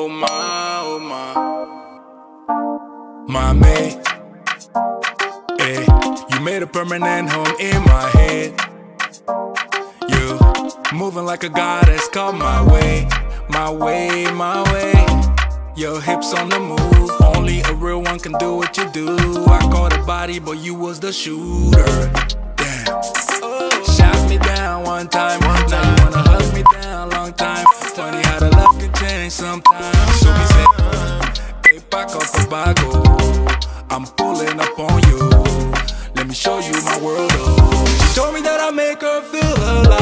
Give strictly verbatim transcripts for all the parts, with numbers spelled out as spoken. oh my, oh my. Mommy, hey, you made a permanent home in my head. You moving like a goddess, come my way, my way, my way. Your hips on the move, only a real one can do what you do. I caught a body, but you was the shooter. Damn. Shot me down one time, one time. Now you wanna hug me down, long time. Funny how the love can change sometimes. So we say, hey, Paco Tobago, I'm pulling up on you. Let me show you my world, oh. She told me that I make her feel alive.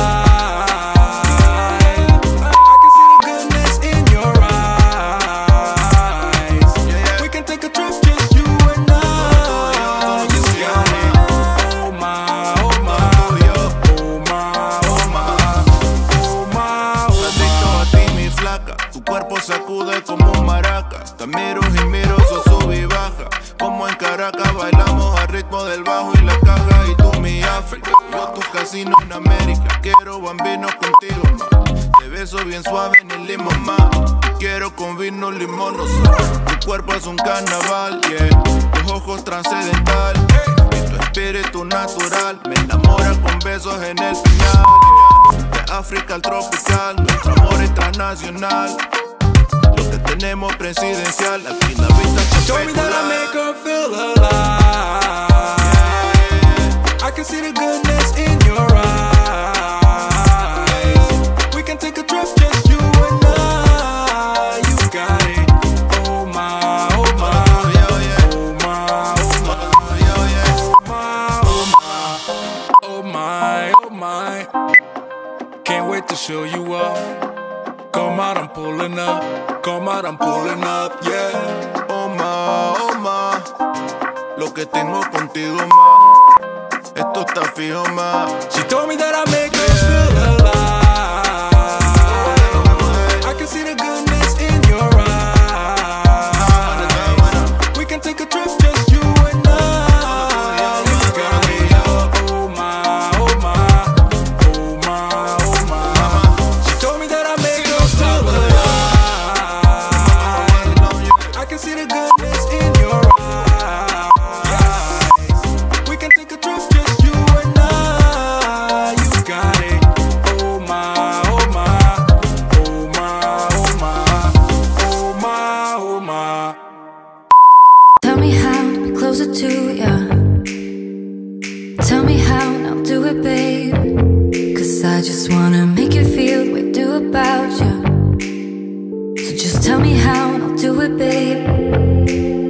Sacude como un maraca, te miro y miro, so sub y baja. Como en Caracas bailamos al ritmo del bajo y la caja. Y tú mi África, yo tu casino en América. Quiero bambino contigo, ma. Te beso bien suave en el limo, ma. Quiero con vino limón, o sal. Tu cuerpo es un carnaval, yeah. Tus ojos transcendental, y tu espíritu natural. Me enamora con besos en el final. De África al tropical, nuestro amor es transnacional. Lo que tenemos presidencial, aquí la vista se show me that I make her feel alive. I can see the goodness in your eyes. We can take a trip, just you and I. You got it. Oh my, oh my. Oh my, oh my. Oh my, oh my. Can't wait to show you off. Come out, I'm pulling up. Come out, I'm pulling up, yeah. Oh ma, oh ma. Lo que tengo contigo, ma. Esto está fijo, ma. She told me that I make her feel alive. I can see the goodness in your eyes. We can take a trip, just you and I. You got me, oh ma, oh ma. Oh ma, oh ma. She told me that I make see the goodness in your eyes. We can take a trip, just you and I. You got it. Oh my, oh my. Oh my, oh my. Oh my, oh my. Tell me how to be closer to you. Tell me how, and I'll do it, babe. Cause I just wanna make you feel what we do about you. Tell me how, and I'll do it, babe.